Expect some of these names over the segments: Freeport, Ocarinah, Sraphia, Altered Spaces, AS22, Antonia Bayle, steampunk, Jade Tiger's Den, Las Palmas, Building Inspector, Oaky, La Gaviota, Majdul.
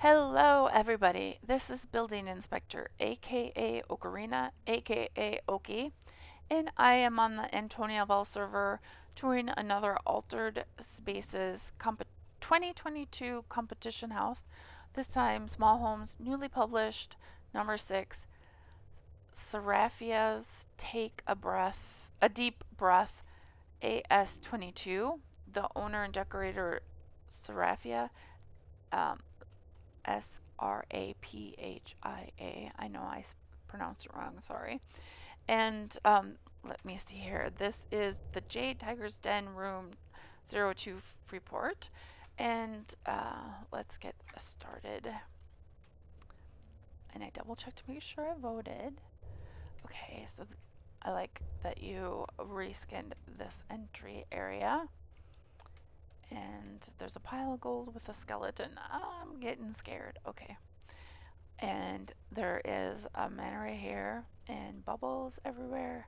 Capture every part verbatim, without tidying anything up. Hello everybody, this is Building Inspector, aka Ocarinah, aka Oaky, and I am on the Antonia Bayle server touring another Altered Spaces twenty twenty-two competition house, this time Small Homes, newly published, number six, Sraphia's Take a Breath, a Deep Breath, A S twenty-two, the owner and decorator Sraphia, um, S R A P H I A. I know I pronounced it wrong, sorry. And um, let me see here. This is the Jade Tiger's Den, room zero two, Freeport. And uh, let's get started. And I double checked to make sure I voted. Okay, so I like that you reskinned this entry area. And there's a pile of gold with a skeleton. I'm getting scared. Okay. And there is a man right here and bubbles everywhere.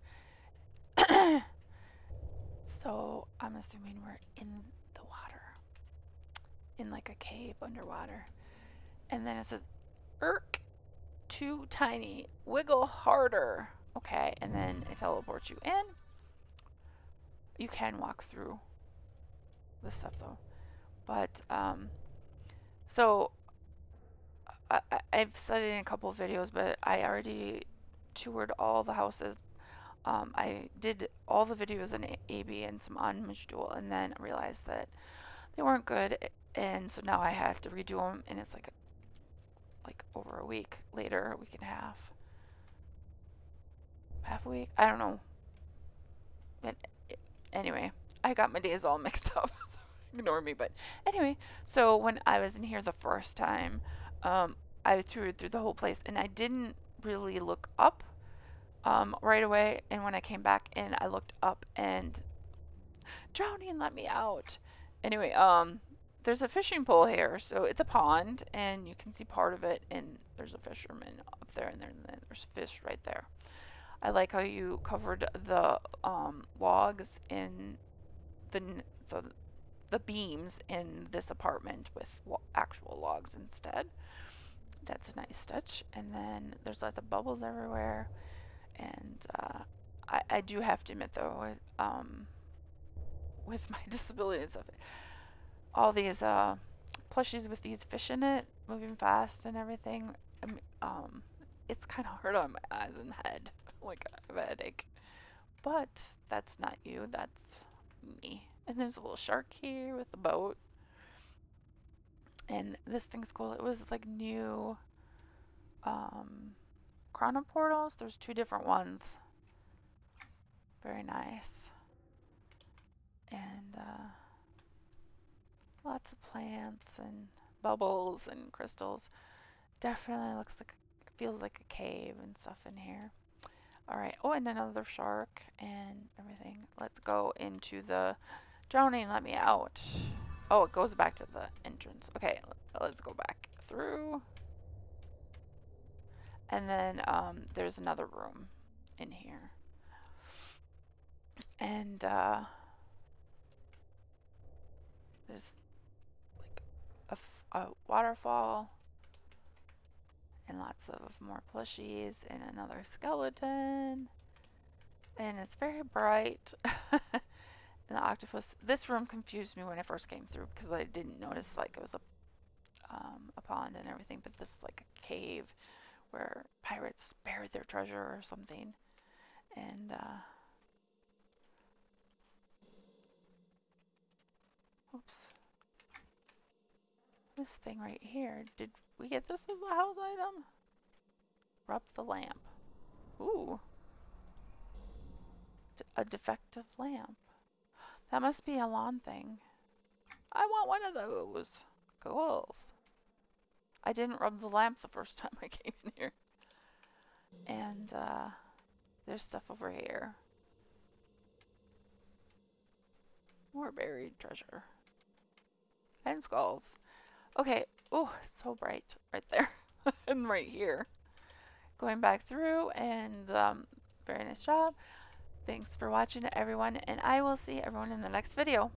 So I'm assuming we're in the water. In like a cave underwater. And then it says, Erk, too tiny, wiggle harder. Okay. And then it teleports you in. You can walk through this stuff though, but um so I, I, I've said it in a couple of videos, but I already toured all the houses. um I did all the videos in A B and some on Majdul, and then realized that they weren't good, and so now I have to redo them, and it's like like over a week later, a week and a half half a week, I don't know, but anyway, I got my days all mixed up. Ignore me, but anyway, so when I was in here the first time, um, I toured through the whole place, and I didn't really look up um, right away, and when I came back in, I looked up, and drowning let me out. Anyway, um, there's a fishing pole here, so it's a pond, and you can see part of it, and there's a fisherman up there, and, there, and then there's fish right there. I like how you covered the um, logs in the... the the beams in this apartment with lo actual logs instead. That's a nice touch. And then there's lots of bubbles everywhere. And uh, I, I do have to admit though, with, um, with my disability and stuff, all these uh, plushies with these fish in it, moving fast and everything, I mean, um, it's kind of hard on my eyes and head. Like I have a headache. But that's not you, that's me. And there's a little shark here with a boat, and this thing's cool. It was like new um chronoportals. There's two different ones, very nice, and uh lots of plants and bubbles and crystals. Definitely looks like, feels like a cave and stuff in here. All right. Oh, and another shark and everything. Let's go into the drowning. Let me out. Oh, it goes back to the entrance. Okay, let's go back through. And then um, there's another room in here. And uh, there's like a, f a waterfall. And lots of more plushies and another skeleton, and it's very bright. And the octopus, this room confused me when I first came through because I didn't notice like it was a um, a pond and everything, but this is like a cave where pirates buried their treasure or something. And uh, oops, this thing right here, did we get this as a house item? Rub the lamp. Ooh. D a defective lamp. That must be a lawn thing. I want one of those. Goals. I didn't rub the lamp the first time I came in here. And uh, there's stuff over here. More buried treasure. And skulls. Okay. Oh, so bright right there and right here. Going back through, and um, very nice job. Thanks for watching everyone, and I will see everyone in the next video.